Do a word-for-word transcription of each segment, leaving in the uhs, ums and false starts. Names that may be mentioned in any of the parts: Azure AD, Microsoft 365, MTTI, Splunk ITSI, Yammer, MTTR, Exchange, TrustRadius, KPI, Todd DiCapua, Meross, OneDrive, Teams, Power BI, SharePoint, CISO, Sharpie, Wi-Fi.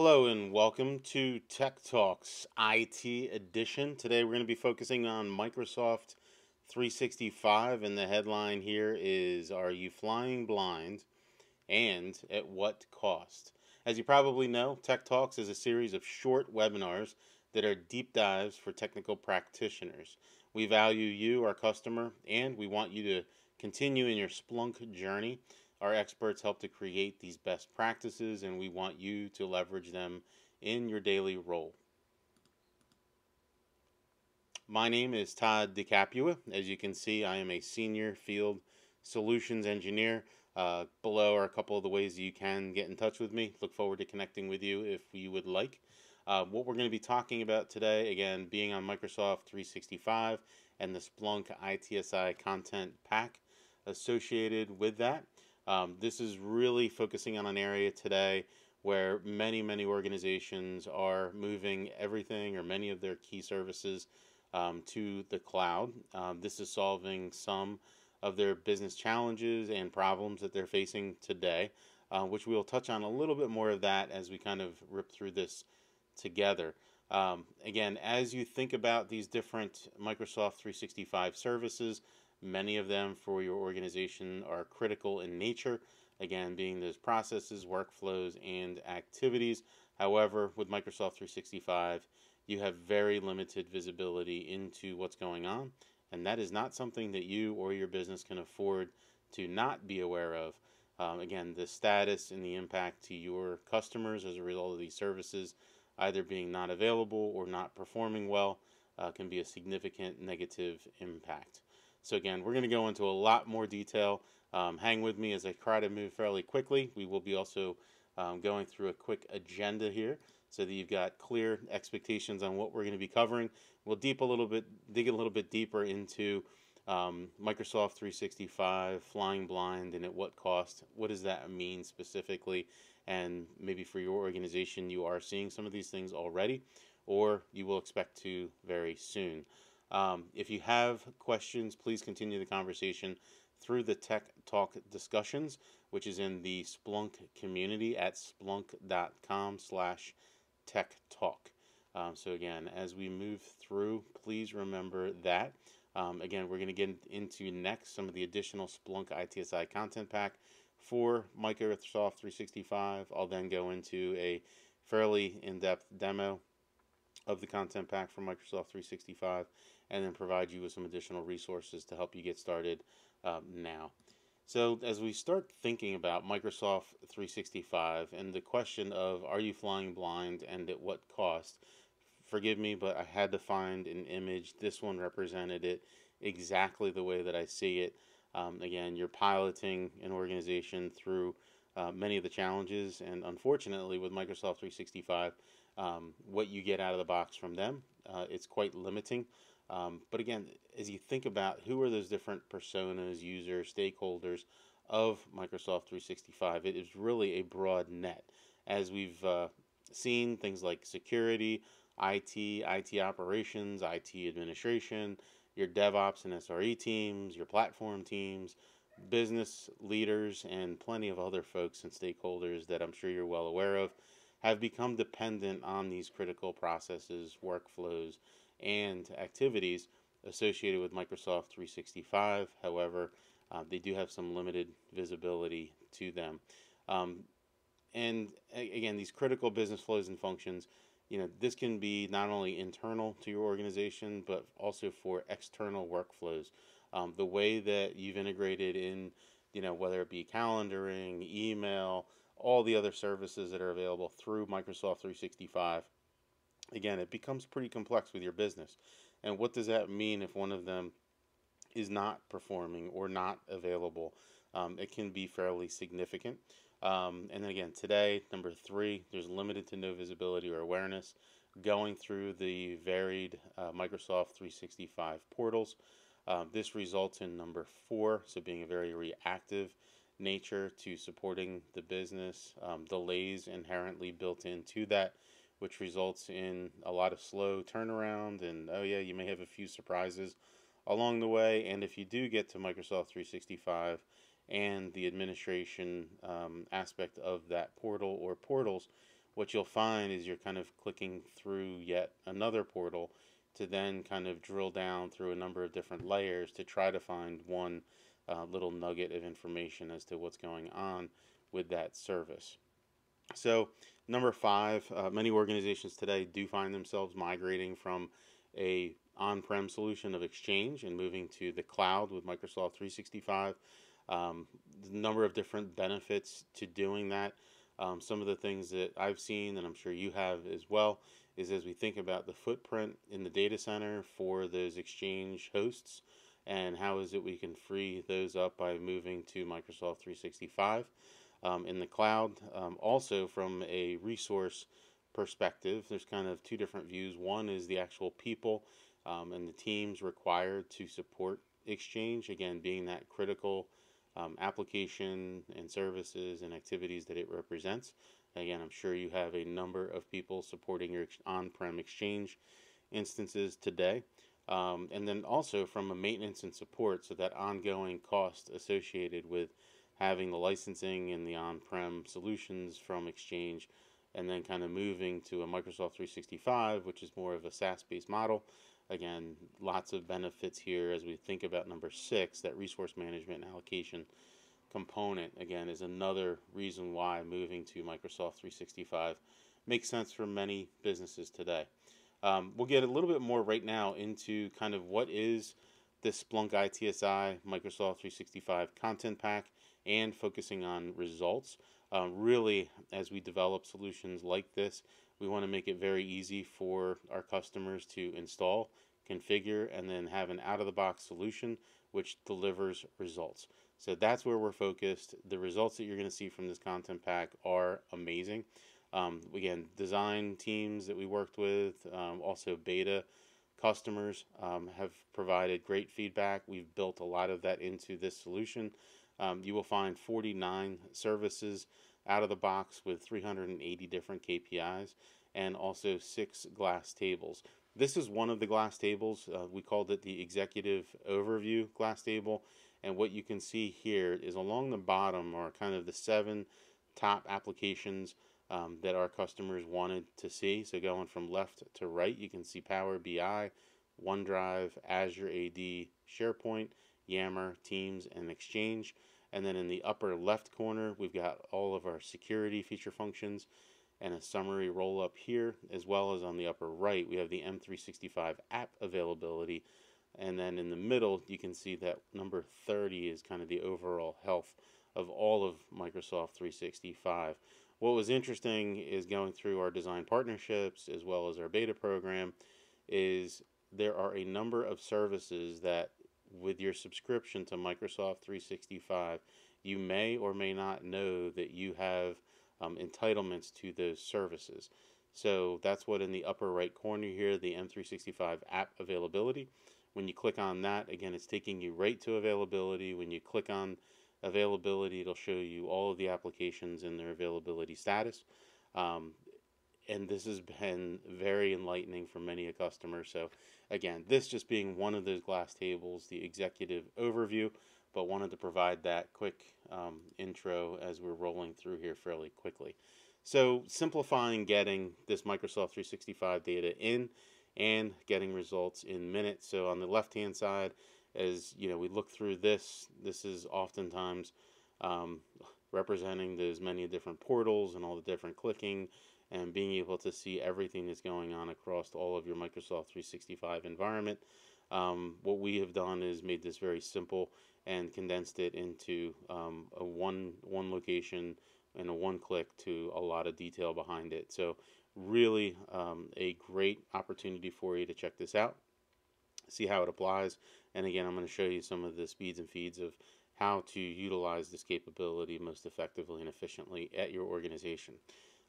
Hello and welcome to Tech Talks I T Edition. Today we're going to be focusing on Microsoft three sixty-five, and the headline here is, are you flying blind and at what cost? As you probably know, Tech Talks is a series of short webinars that are deep dives for technical practitioners. We value you, our customer, and we want you to continue in your Splunk journey. Our experts help to create these best practices, and we want you to leverage them in your daily role. My name is Todd DiCapua. As you can see, I am a senior field solutions engineer. Uh, below are a couple of the ways that you can get in touch with me. Look forward to connecting with you if you would like. Uh, what we're going to be talking about today, again, being on Microsoft three sixty-five and the Splunk I T S I content pack associated with that. Um, this is really focusing on an area today where many, many organizations are moving everything or many of their key services um, to the cloud. Um, this is solving some of their business challenges and problems that they're facing today, uh, which we'll touch on a little bit more of that as we kind of rip through this together. Um, again, as you think about these different Microsoft three sixty-five services, many of them for your organization are critical in nature, again, being those processes, workflows, and activities. However, with Microsoft three sixty-five, you have very limited visibility into what's going on, and that is not something that you or your business can afford to not be aware of. Um, again, the status and the impact to your customers as a result of these services either being not available or not performing well uh, can be a significant negative impact. So again, we're going to go into a lot more detail. Um, hang with me as I try to move fairly quickly. We will be also um, going through a quick agenda here so that you've got clear expectations on what we're going to be covering. We'll deep a little bit, dig a little bit deeper into um, Microsoft three sixty-five, flying blind, and at what cost. What does that mean specifically? And maybe for your organization, you are seeing some of these things already, or you will expect to very soon. Um, if you have questions, please continue the conversation through the Tech Talk discussions, which is in the Splunk community at splunk.com slash tech talk. Um, so again, as we move through, please remember that. Um, again, we're going to get into next some of the additional Splunk I T S I content pack for Microsoft three sixty-five. I'll then go into a fairly in-depth demo of the content pack for Microsoft three sixty-five, and then provide you with some additional resources to help you get started um, now. So as we start thinking about Microsoft three sixty-five and the question of, are you flying blind and at what cost? Forgive me, but I had to find an image. This one represented it exactly the way that I see it. Um, again, you're piloting an organization through uh, many of the challenges, and unfortunately with Microsoft three sixty-five, Um, what you get out of the box from them, uh, it's quite limiting. Um, but again, as you think about who are those different personas, users, stakeholders of Microsoft three sixty-five, it is really a broad net. As we've uh, seen, things like security, I T, I T operations, I T administration, your DevOps and S R E teams, your platform teams, business leaders, and plenty of other folks and stakeholders that I'm sure you're well aware of, have become dependent on these critical processes, workflows, and activities associated with Microsoft three sixty-five. However, uh, they do have some limited visibility to them. Um, and again, these critical business flows and functions, you know, this can be not only internal to your organization, but also for external workflows. Um, the way that you've integrated in, you know, whether it be calendaring, email, all the other services that are available through Microsoft three sixty-five, again, it becomes pretty complex with your business. And what does that mean if one of them is not performing or not available? Um, it can be fairly significant. Um, and then again, today, number three, there's limited to no visibility or awareness going through the varied uh, Microsoft three sixty-five portals. Uh, this results in number four, so being a very reactive nature to supporting the business, um, delays inherently built into that, which results in a lot of slow turnaround, and oh yeah, you may have a few surprises along the way. And if you do get to Microsoft three sixty-five and the administration um, aspect of that portal or portals, what you'll find is you're kind of clicking through yet another portal to then kind of drill down through a number of different layers to try to find one uh, little nugget of information as to what's going on with that service. So number five, uh, many organizations today do find themselves migrating from a on-prem solution of Exchange and moving to the cloud with Microsoft three sixty-five. Um, the number of different benefits to doing that. Um, some of the things that I've seen, and I'm sure you have as well, is as we think about the footprint in the data center for those Exchange hosts, and how is it we can free those up by moving to Microsoft three sixty-five. Um, in the cloud. Um, also, from a resource perspective, there's kind of two different views. One is the actual people um, and the teams required to support Exchange, again, being that critical um, application and services and activities that it represents. Again, I'm sure you have a number of people supporting your on-prem Exchange instances today. Um, and then also from a maintenance and support, so that ongoing cost associated with having the licensing and the on-prem solutions from Exchange, and then kind of moving to a Microsoft three sixty-five, which is more of a SaaS-based model. Again, lots of benefits here as we think about number six, that resource management and allocation component, again, is another reason why moving to Microsoft three sixty-five makes sense for many businesses today. Um, we'll get a little bit more right now into kind of what is this Splunk I T S I Microsoft three sixty-five content pack, and focusing on results. Uh, really, as we develop solutions like this, we want to make it very easy for our customers to install, configure, and then have an out-of-the-box solution which delivers results. So that's where we're focused. The results that you're going to see from this content pack are amazing. Um, again, design teams that we worked with, um, also beta customers um, have provided great feedback. We've built a lot of that into this solution. Um, you will find forty-nine services out of the box with three hundred eighty different K P Is, and also six glass tables. This is one of the glass tables. Uh, we called it the Executive Overview glass table. And what you can see here is along the bottom are kind of the seven top applications Um, that our customers wanted to see. So going from left to right, you can see Power B I, OneDrive, Azure A D, SharePoint, Yammer, Teams, and Exchange. And then in the upper left corner, we've got all of our security feature functions and a summary roll up here, as well as on the upper right, we have the M three sixty-five app availability. And then in the middle, you can see that number thirty is kind of the overall health of all of Microsoft three sixty-five. What was interesting is going through our design partnerships as well as our beta program is there are a number of services that with your subscription to Microsoft three sixty-five, you may or may not know that you have um, entitlements to those services. So that's what in the upper right corner here, the M three sixty-five app availability. When you click on that, again, it's taking you right to availability. When you click on availability, it'll show you all of the applications and their availability status. Um, and this has been very enlightening for many a customer. So again, this just being one of those glass tables, the executive overview, but wanted to provide that quick um, intro as we're rolling through here fairly quickly. So simplifying getting this Microsoft three sixty-five data in and getting results in minutes. So on the left-hand side, as you know, we look through this, this is oftentimes um, representing those many different portals and all the different clicking and being able to see everything that's going on across all of your Microsoft three sixty-five environment. Um, what we have done is made this very simple and condensed it into um, a one, one location and a one click to a lot of detail behind it. So really um, a great opportunity for you to check this out, see how it applies. And again, I'm going to show you some of the speeds and feeds of how to utilize this capability most effectively and efficiently at your organization.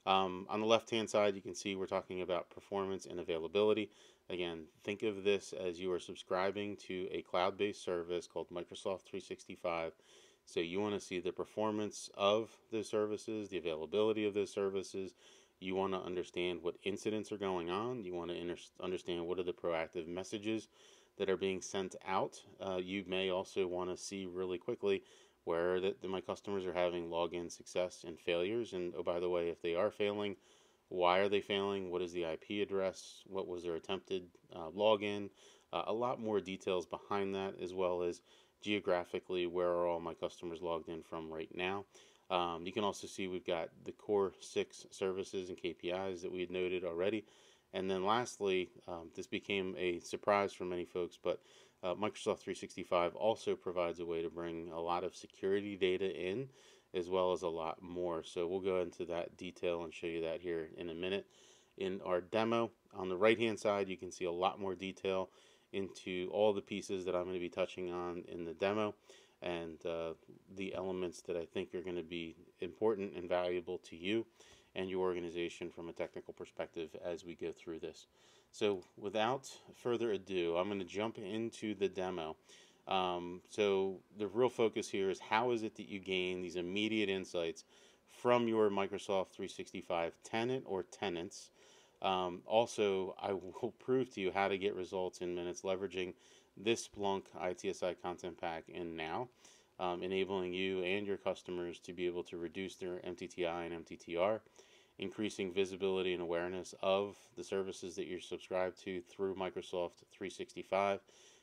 Um, on the left-hand side, you can see we're talking about performance and availability. Again, think of this as you are subscribing to a cloud-based service called Microsoft three sixty-five. So you want to see the performance of those services, the availability of those services. You want to understand what incidents are going on. You want to understand what are the proactive messages that are being sent out. Uh, you may also want to see really quickly where that my customers are having login success and failures. And oh, by the way, if they are failing, Why are they failing? What is the I P address? What was their attempted uh, login? Uh, a lot more details behind that, as well as geographically, where are all my customers logged in from right now. Um, you can also see we've got the core six services and K P Is that we had noted already. And then lastly, um, this became a surprise for many folks, but uh, Microsoft three sixty-five also provides a way to bring a lot of security data in, as well as a lot more. So we'll go into that detail and show you that here in a minute. In our demo, on the right-hand side, you can see a lot more detail into all the pieces that I'm going to be touching on in the demo, and uh, the elements that I think are going to be important and valuable to you and your organization from a technical perspective as we go through this. So without further ado, I'm going to jump into the demo. Um, so the real focus here is, how is it that you gain these immediate insights from your Microsoft three sixty-five tenant or tenants? Um, also, I will prove to you how to get results in minutes leveraging this Splunk I T S I content pack in now, um, enabling you and your customers to be able to reduce their M T T I and M T T R, increasing visibility and awareness of the services that you're subscribed to through Microsoft three sixty-five,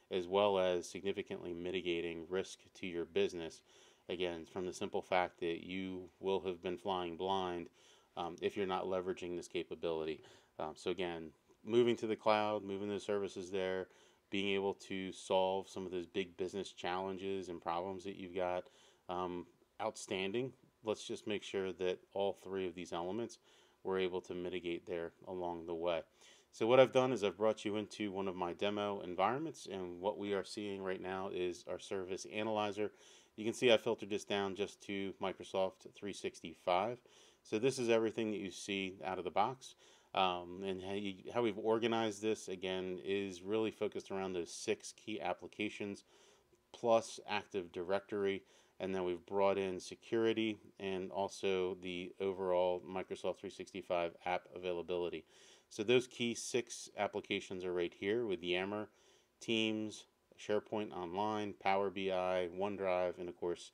as well as significantly mitigating risk to your business. Again, from the simple fact that you will have been flying blind Um, if you're not leveraging this capability. Um, so again, moving to the cloud, moving those services there, being able to solve some of those big business challenges and problems that you've got, um, outstanding. Let's just make sure that all three of these elements we're able to mitigate there along the way. So what I've done is I've brought you into one of my demo environments, and what we are seeing right now is our service analyzer. You can see I filtered this down just to Microsoft three sixty-five. So this is everything that you see out of the box, um, and how, you, how we've organized this, again, is really focused around those six key applications plus Active Directory, and then we've brought in security and also the overall Microsoft three sixty-five app availability. So those key six applications are right here with Yammer, Teams, SharePoint Online, Power B I, OneDrive, and of course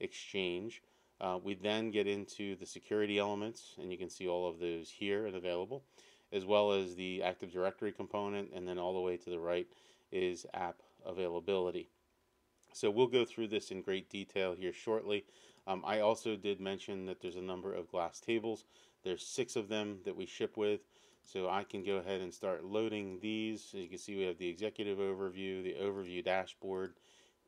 Exchange. Uh, we then get into the security elements, and you can see all of those here and available, as well as the Active Directory component, and then all the way to the right is app availability. So we'll go through this in great detail here shortly. Um, I also did mention that there's a number of glass tables. There's six of them that we ship with, so I can go ahead and start loading these. As you can see, we have the executive overview, the overview dashboard,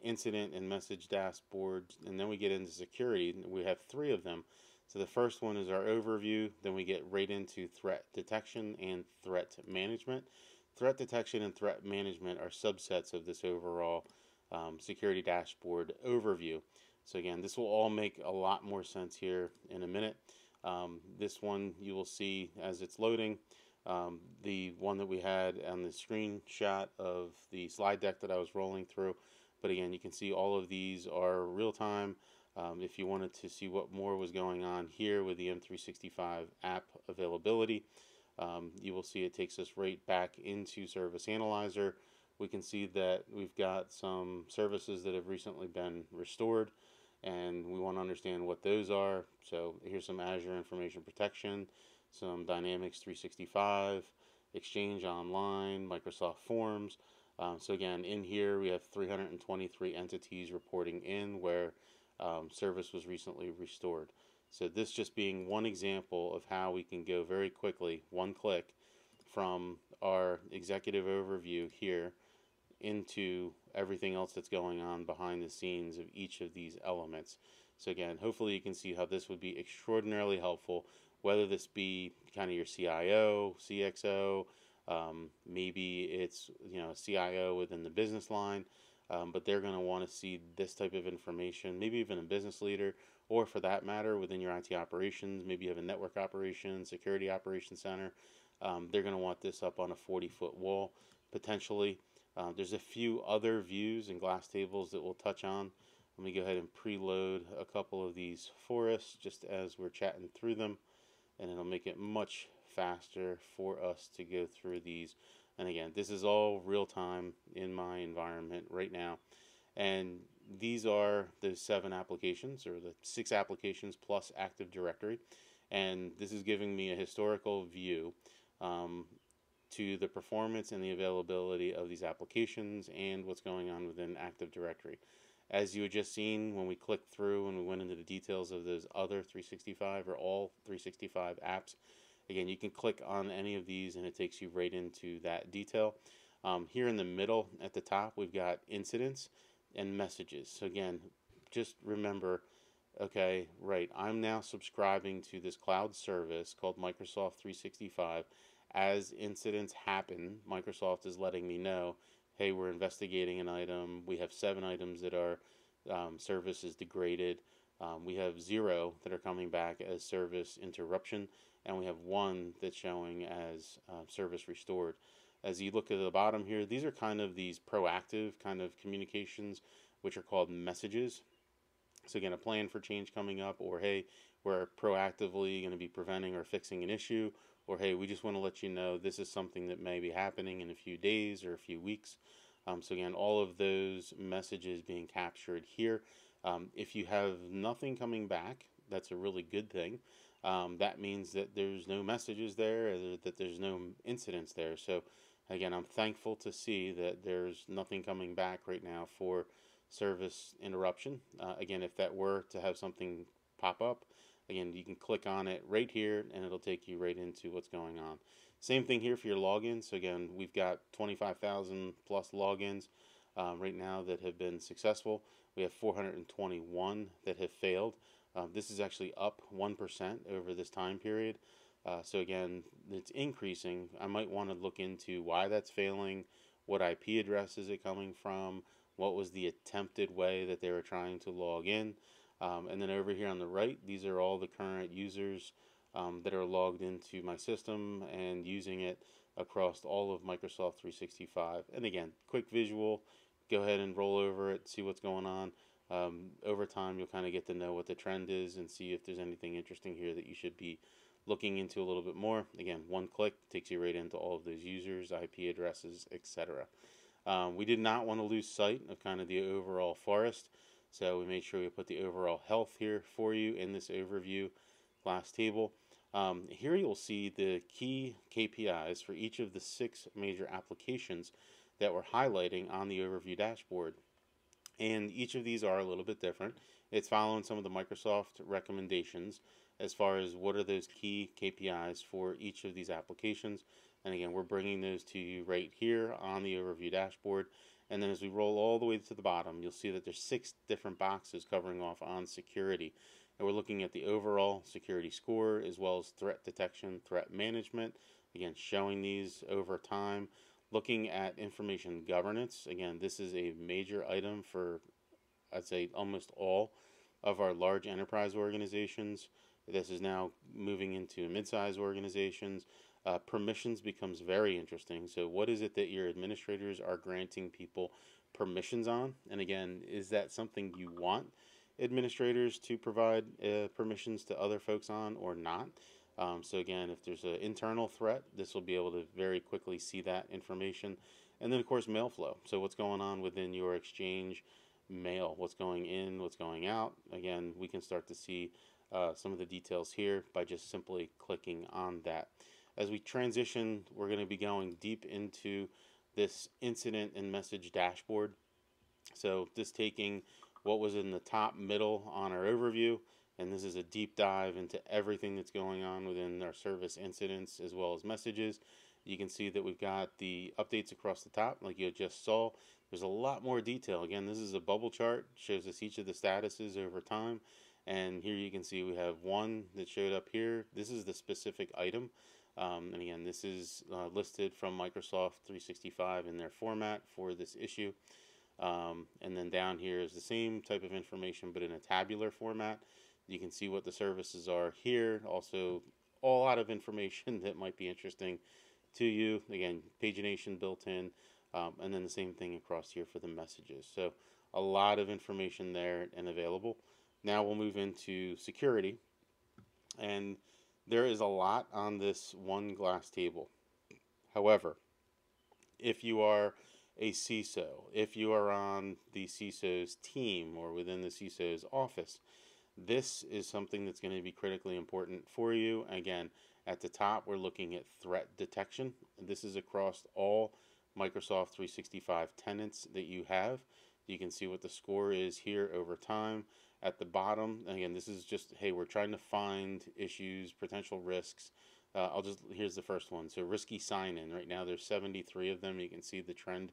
incident and message dashboard, and then we get into security. We have three of them. So the first one is our overview, then we get right into threat detection and threat management. Threat detection and threat management are subsets of this overall um, security dashboard overview. So again, this will all make a lot more sense here in a minute. Um, this one you will see as it's loading. Um, the one that we had on the screenshot of the slide deck that I was rolling through. But again, you can see all of these are real time. Um, if you wanted to see what more was going on here with the M three sixty-five app availability, um, you will see it takes us right back into Service Analyzer. We can see that we've got some services that have recently been restored, and we want to understand what those are. So here's some Azure Information Protection, some Dynamics three sixty-five, Exchange Online, Microsoft Forms. Um, so again, in here we have three hundred twenty-three entities reporting in where um, service was recently restored. So this just being one example of how we can go very quickly, one click, from our executive overview here into everything else that's going on behind the scenes of each of these elements. So again, hopefully you can see how this would be extraordinarily helpful, whether this be kind of your C I O, C X O, Um, maybe it's, you know, a C I O within the business line, um, but they're going to want to see this type of information, maybe even a business leader, or for that matter, within your I T operations, maybe you have a network operations, security operations center. Um, they're going to want this up on a forty-foot wall, potentially. Uh, there's a few other views and glass tables that we'll touch on. Let me go ahead and preload a couple of these for us just as we're chatting through them, and it'll make it much faster for us to go through these. And again, this is all real time in my environment right now, and these are the seven applications, or the six applications plus Active Directory. And this is giving me a historical view um, to the performance and the availability of these applications and what's going on within Active Directory. As you had just seen when we clicked through and we went into the details of those other three sixty-five or all three sixty-five apps, again, you can click on any of these and it takes you right into that detail. Um, here in the middle at the top, we've got incidents and messages. So again, just remember, okay, right, I'm now subscribing to this cloud service called Microsoft three sixty-five. As incidents happen, Microsoft is letting me know, hey, we're investigating an item. We have seven items that our um, service is degraded. Um, we have zero that are coming back as service interruption, and we have one that's showing as uh, service restored. As you look at the bottom here, these are kind of these proactive kind of communications, which are called messages. So again, a plan for change coming up, or hey, we're proactively going to be preventing or fixing an issue, or hey, we just want to let you know this is something that may be happening in a few days or a few weeks. Um, so again, all of those messages being captured here. Um, if you have nothing coming back, that's a really good thing. Um, that means that there's no messages there, or that there's no incidents there. So again, I'm thankful to see that there's nothing coming back right now for service interruption. Uh, again, if that were to have something pop up, again, you can click on it right here and it'll take you right into what's going on. Same thing here for your logins. So again, we've got twenty-five thousand plus logins um, right now that have been successful. We have four hundred twenty-one that have failed. Uh, this is actually up one percent over this time period. Uh, so again, it's increasing. I might want to look into why that's failing, what I P address is it coming from, what was the attempted way that they were trying to log in. Um, and then over here on the right, these are all the current users um, that are logged into my system and using it across all of Microsoft three sixty-five. And again, quick visual, go ahead and roll over it, see what's going on. Um, over time, you'll kind of get to know what the trend is and see if there's anything interesting here that you should be looking into a little bit more. Again, one click takes you right into all of those users, I P addresses, et cetera. Um, we did not want to lose sight of kind of the overall forest, so we made sure we put the overall health here for you in this overview glass table. Um, here you'll see the key K P Is for each of the six major applications that we're highlighting on the overview dashboard. And each of these are a little bit different. It's following some of the Microsoft recommendations as far as what are those key K P Is for each of these applications. And again, we're bringing those to you right here on the overview dashboard. And then as we roll all the way to the bottom, you'll see that there's six different boxes covering off on security. And we're looking at the overall security score as well as threat detection, threat management. Again, showing these over time. Looking at information governance. Again, this is a major item for, I'd say, almost all of our large enterprise organizations. This is now moving into mid-sized organizations. Uh, permissions becomes very interesting. So what is it that your administrators are granting people permissions on? And again, is that something you want administrators to provide uh, permissions to other folks on or not? Um, so again, if there's an internal threat, this will be able to very quickly see that information. And then, of course, mail flow. So what's going on within your Exchange mail? What's going in? What's going out? Again, we can start to see uh, some of the details here by just simply clicking on that. As we transition, we're going to be going deep into this incident and message dashboard. So this taking what was in the top middle on our overview, and this is a deep dive into everything that's going on within our service incidents as well as messages. You can see that we've got the updates across the top like you just saw. There's a lot more detail. Again, this is a bubble chart. It shows us each of the statuses over time. And here you can see we have one that showed up here. This is the specific item. Um, and again, this is uh, listed from Microsoft three sixty-five in their format for this issue. Um, and then down here is the same type of information, but in a tabular format. You can see what the services are here. Also, a lot of information that might be interesting to you. Again, pagination built in. Um, and then the same thing across here for the messages. So a lot of information there and available. Now we'll move into security. And there is a lot on this one glass table. However, if you are a C I S O, if you are on the C I S O's team or within the C I S O's office, this is something that's going to be critically important for you. Again, at the top, we're looking at threat detection. This is across all Microsoft three sixty-five tenants that you have. You can see what the score is here over time. At the bottom, again, this is just, hey, we're trying to find issues, potential risks. Uh, I'll just, here's the first one. So risky sign-in. Right now there's seventy-three of them. You can see the trend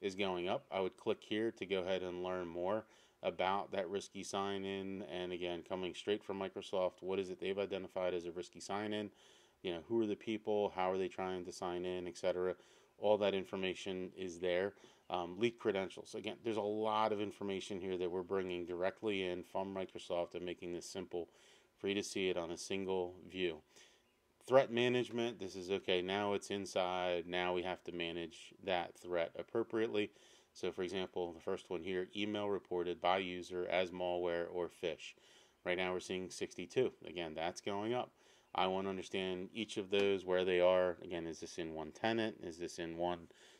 is going up. I would click here to go ahead and learn more about that risky sign-in. And again, coming straight from Microsoft, what is it they've identified as a risky sign-in? You know, who are the people? How are they trying to sign in, et cetera. All that information is there. Um, leak credentials. Again, there's a lot of information here that we're bringing directly in from Microsoft and making this simple for you to see it on a single view. Threat management, this is okay, now it's inside, now we have to manage that threat appropriately. So for example, the first one here, email reported by user as malware or phish. Right now we're seeing sixty-two. Again, that's going up. I want to understand each of those, where they are. Again, is this in one tenant? Is this in one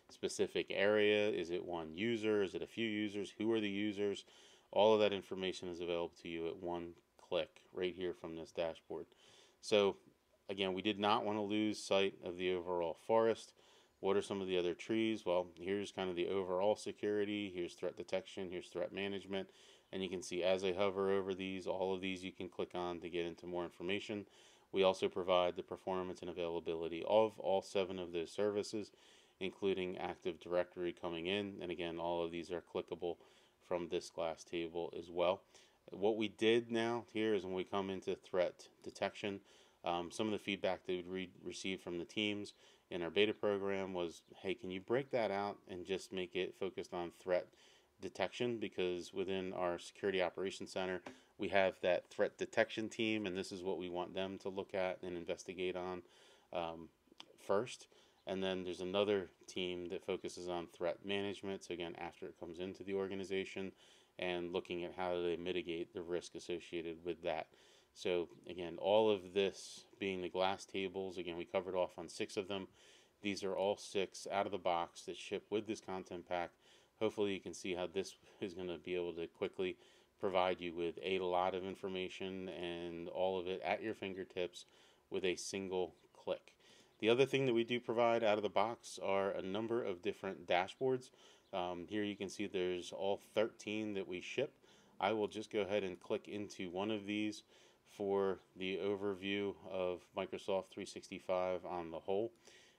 specific area? Is it one user? Is it a few users? Who are the users? All of that information is available to you at one click right here from this dashboard. So again, we did not want to lose sight of the overall forest. What are some of the other trees? Well, here's kind of the overall security. Here's threat detection. Here's threat management. And you can see as I hover over these, all of these you can click on to get into more information. We also provide the performance and availability of all seven of those services, including Active Directory coming in. And again, all of these are clickable from this glass table as well. What we did now here is when we come into threat detection, Um, some of the feedback that we'd re receive from the teams in our beta program was, hey, can you break that out and just make it focused on threat detection? Because within our Security Operations Center, we have that threat detection team, and this is what we want them to look at and investigate on um, first. And then there's another team that focuses on threat management. So again, after it comes into the organization and looking at how do they mitigate the risk associated with that. So again, all of this being the glass tables, again, we covered off on six of them. These are all six out of the box that ship with this content pack. Hopefully you can see how this is going to be able to quickly provide you with a lot of information and all of it at your fingertips with a single click. The other thing that we do provide out of the box are a number of different dashboards. Um, here you can see there's all thirteen that we ship. I will just go ahead and click into one of these for the overview of Microsoft three sixty-five on the whole,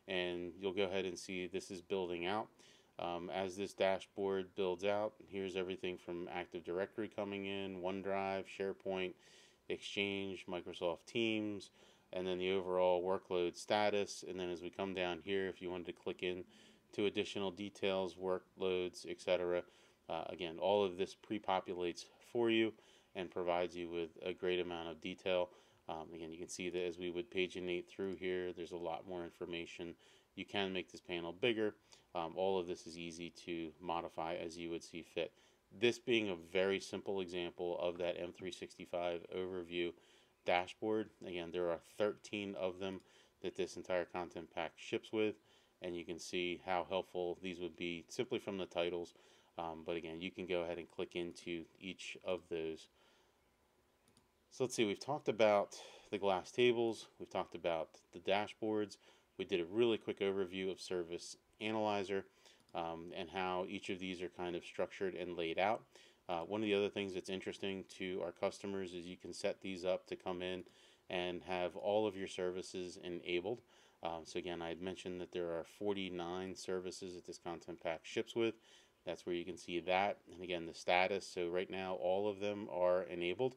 and you'll go ahead and see this is building out. Um, as this dashboard builds out, here's everything from Active Directory coming in, OneDrive, SharePoint, Exchange, Microsoft Teams, and then the overall workload status. And then as we come down here, if you wanted to click in to additional details, workloads, et cetera, uh, again, all of this pre-populates for you and provides you with a great amount of detail. Um, again, you can see that as we would paginate through here, there's a lot more information. You can make this panel bigger. Um, all of this is easy to modify as you would see fit. This being a very simple example of that M three sixty-five overview dashboard. Again, there are thirteen of them that this entire content pack ships with, and you can see how helpful these would be simply from the titles. Um, but again, you can go ahead and click into each of those. So let's see, we've talked about the glass tables, we've talked about the dashboards, we did a really quick overview of Service Analyzer um, and how each of these are kind of structured and laid out. Uh, one of the other things that's interesting to our customers is you can set these up to come in and have all of your services enabled. Um, so again, I had mentioned that there are forty-nine services that this content pack ships with. That's where you can see that, and again, the status. So right now all of them are enabled,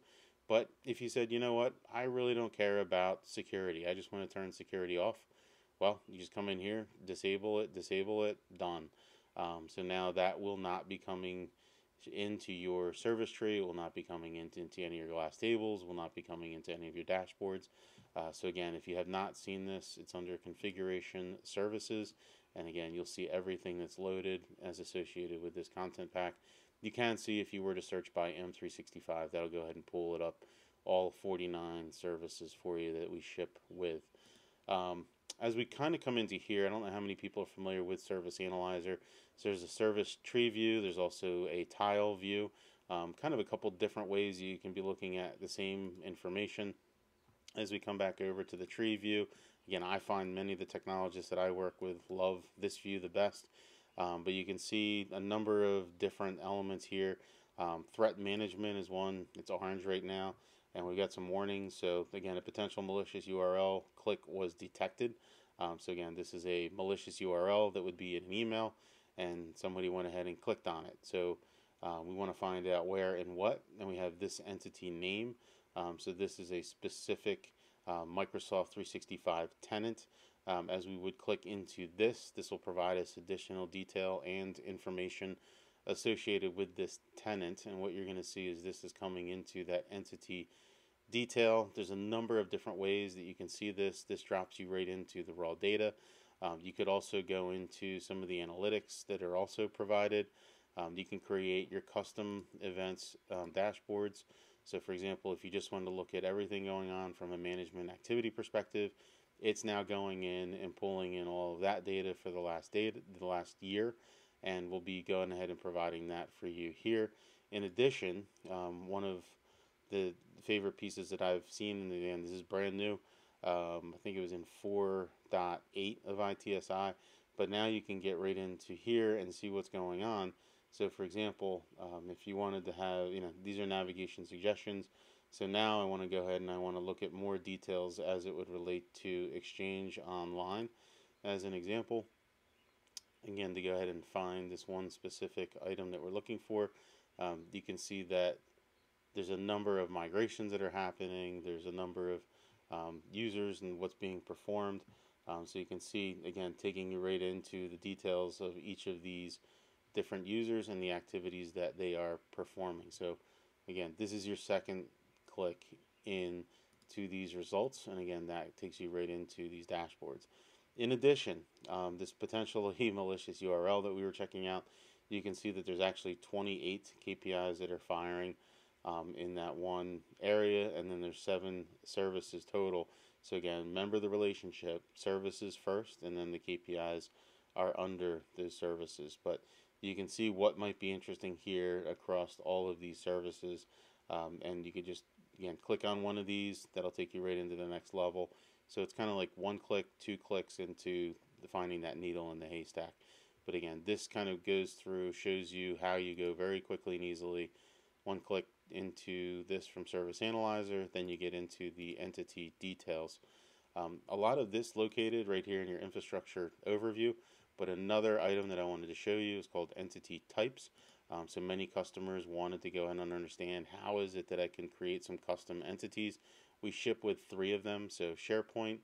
but if you said, you know what, I really don't care about security, I just want to turn security off, well, you just come in here, disable it, disable it, done. Um, so now that will not be coming into your service tree, it will not be coming into, into any of your glass tables, will not be coming into any of your dashboards. Uh, so again, if you have not seen this, it's under configuration services. And again, you'll see everything that's loaded as associated with this content pack. You can see if you were to search by M three sixty-five, that'll go ahead and pull it up, all forty-nine services for you that we ship with. Um, as we kind of come into here, I don't know how many people are familiar with Service Analyzer. So there's a service tree view, there's also a tile view. um, kind of a couple different ways you can be looking at the same information. As we come back over to the tree view, again, I find many of the technologists that I work with love this view the best, um, but you can see a number of different elements here. Um, threat management is one, it's orange right now, and we've got some warnings. So again, a potential malicious U R L click was detected. Um, so again, this is a malicious U R L that would be in an email, and somebody went ahead and clicked on it. So uh, we want to find out where and what, and we have this entity name. Um, so this is a specific uh, Microsoft three sixty-five tenant. Um, as we would click into this, this will provide us additional detail and information associated with this tenant, and what you're going to see is this is coming into that entity detail. There's a number of different ways that you can see this. This drops you right into the raw data. Um, you could also go into some of the analytics that are also provided. Um, you can create your custom events um, dashboards. So for example, if you just wanted to look at everything going on from a management activity perspective, it's now going in and pulling in all of that data for the last data, the last year, and we'll be going ahead and providing that for you here. In addition, um, one of the favorite pieces that I've seen, and again, this is brand new, um, I think it was in four point eight of I T S I, but now you can get right into here and see what's going on. So for example, um, if you wanted to have, you know, these are navigation suggestions. So now I want to go ahead and I want to look at more details as it would relate to Exchange Online as an example. Again, to go ahead and find this one specific item that we're looking for, um, you can see that there's a number of migrations that are happening. There's a number of um, users and what's being performed. Um, so you can see, again, taking you right into the details of each of these different users and the activities that they are performing. So again, this is your second click in to these results, and again, that takes you right into these dashboards. In addition, um, this potentially malicious U R L that we were checking out, you can see that there's actually twenty-eight K P Is that are firing um, in that one area, and then there's seven services total. So again, remember the relationship, services first, and then the K P Is are under those services. But you can see what might be interesting here across all of these services, um, and you could just, again, click on one of these. That'll take you right into the next level. So it's kind of like one click, two clicks into the finding that needle in the haystack. But again, this kind of goes through, shows you how you go very quickly and easily. One click into this from Service Analyzer, then you get into the entity details. Um, a lot of this located right here in your infrastructure overview, but another item that I wanted to show you is called entity types. Um, so many customers wanted to go ahead and understand how is it that I can create some custom entities. We ship with three of them, so SharePoint,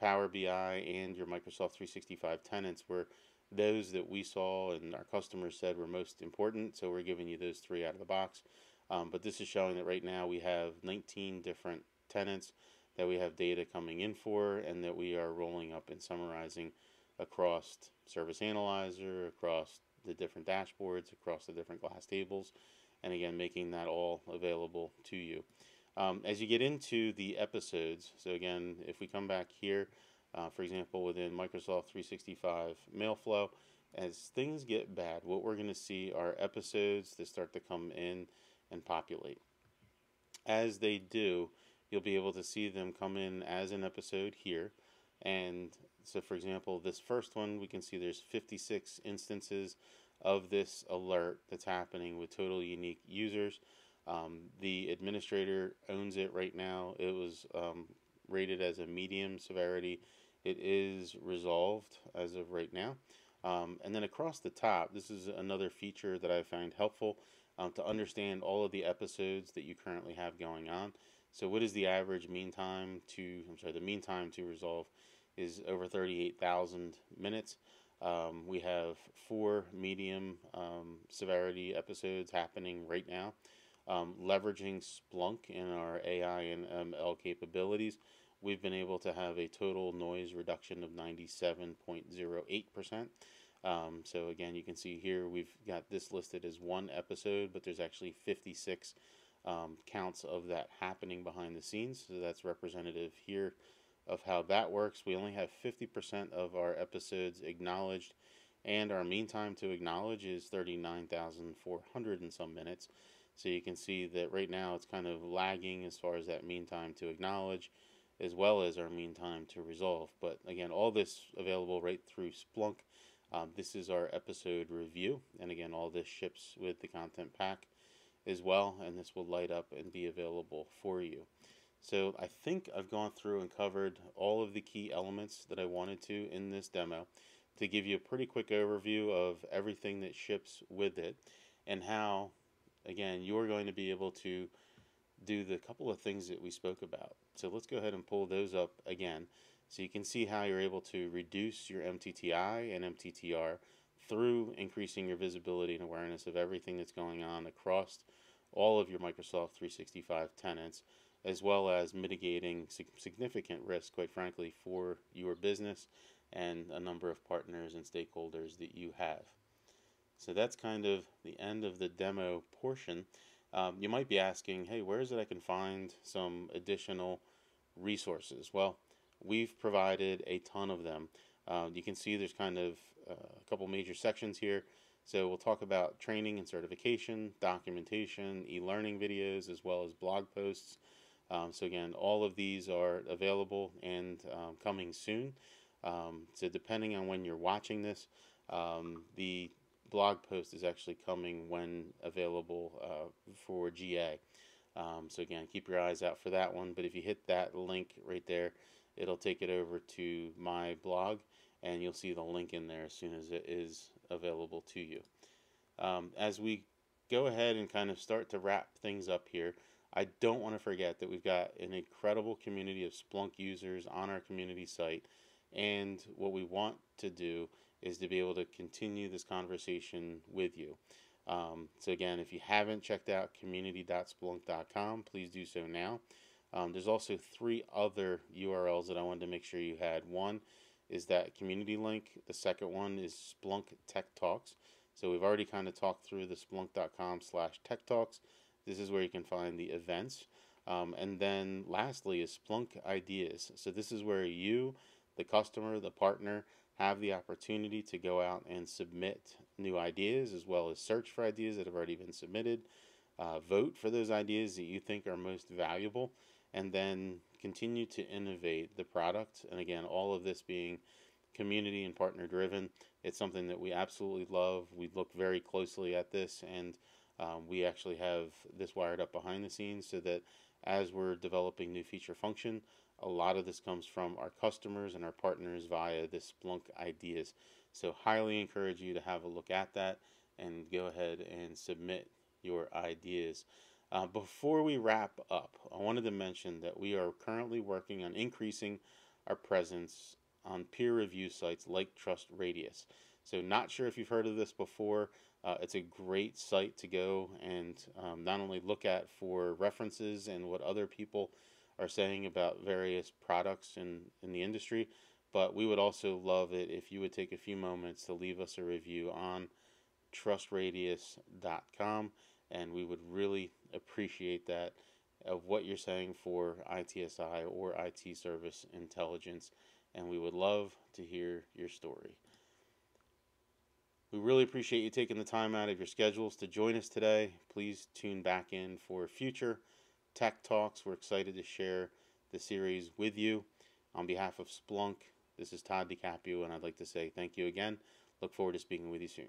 Power B I, and your Microsoft three sixty-five tenants were those that we saw and our customers said were most important, so we're giving you those three out of the box. Um, but this is showing that right now we have nineteen different tenants that we have data coming in for, and that we are rolling up and summarizing across Service Analyzer, across the different dashboards, across the different glass tables, and again, making that all available to you. Um, as you get into the episodes, so again, if we come back here, uh, for example, within Microsoft three sixty-five Mailflow, as things get bad, what we're going to see are episodes that start to come in and populate. As they do, you'll be able to see them come in as an episode here. And so for example, this first one, we can see there's fifty-six instances of this alert that's happening with total unique users. Um, the administrator owns it right now. It was um, rated as a medium severity. It is resolved as of right now. Um, and then across the top, this is another feature that I find helpful um, to understand all of the episodes that you currently have going on. So what is the average mean time to, I'm sorry, the mean time to resolve is over thirty-eight thousand minutes. Um, we have four medium um, severity episodes happening right now. Um, leveraging Splunk in our A I and M L capabilities, we've been able to have a total noise reduction of ninety-seven point zero eight percent. Um, so again, you can see here we've got this listed as one episode, but there's actually fifty-six Um, counts of that happening behind the scenes, so that's representative here of how that works. We only have fifty percent of our episodes acknowledged, and our mean time to acknowledge is thirty-nine thousand four hundred and some minutes. So you can see that right now it's kind of lagging as far as that mean time to acknowledge, as well as our mean time to resolve. But again, all this available right through Splunk. Um, this is our episode review, and again, all this ships with the content pack as well, and this will light up and be available for you. So I think I've gone through and covered all of the key elements that I wanted to in this demo to give you a pretty quick overview of everything that ships with it and how, again, you're going to be able to do the couple of things that we spoke about. So let's go ahead and pull those up again so you can see how you're able to reduce your M T T I and M T T R through increasing your visibility and awareness of everything that's going on across all of your Microsoft three sixty-five tenants, as well as mitigating significant risk, quite frankly, for your business and a number of partners and stakeholders that you have. So that's kind of the end of the demo portion. Um, you might be asking, hey, where is it I can find some additional resources? Well, we've provided a ton of them. Uh, you can see there's kind of uh, a couple major sections here. So we'll talk about training and certification, documentation, e-learning videos, as well as blog posts. Um, so again, all of these are available and um, coming soon. Um, so depending on when you're watching this, um, the blog post is actually coming when available uh, for G A. Um, so again, keep your eyes out for that one. But if you hit that link right there, it'll take it over to my blog, and you'll see the link in there as soon as it is available to you. Um, as we go ahead and kind of start to wrap things up here, I don't want to forget that we've got an incredible community of Splunk users on our community site, and what we want to do is to be able to continue this conversation with you. Um, so again, if you haven't checked out community dot splunk dot com, please do so now. Um, there's also three other U R Ls that I wanted to make sure you had. One is that community link. The second one is Splunk Tech Talks. So we've already kind of talked through the splunk dot com slash tech talks. This is where you can find the events. Um, and then lastly is Splunk Ideas. So this is where you, the customer, the partner, have the opportunity to go out and submit new ideas, as well as search for ideas that have already been submitted, uh, vote for those ideas that you think are most valuable, and then continue to innovate the product. And again, all of this being community and partner driven, it's something that we absolutely love. We look very closely at this, and um, we actually have this wired up behind the scenes so that as we're developing new feature function, a lot of this comes from our customers and our partners via this Splunk Ideas. So highly encourage you to have a look at that and go ahead and submit your ideas. Uh, before we wrap up, I wanted to mention that we are currently working on increasing our presence on peer review sites like TrustRadius. So not sure if you've heard of this before. Uh, it's a great site to go and um, not only look at for references and what other people are saying about various products in, in the industry, but we would also love it if you would take a few moments to leave us a review on trust radius dot com. And we would really appreciate that, of what you're saying for I T S I or I T service intelligence, and we would love to hear your story. We really appreciate you taking the time out of your schedules to join us today. Please tune back in for future Tech Talks. We're excited to share the series with you. On behalf of Splunk, this is Todd DiCapua, and I'd like to say thank you again. Look forward to speaking with you soon.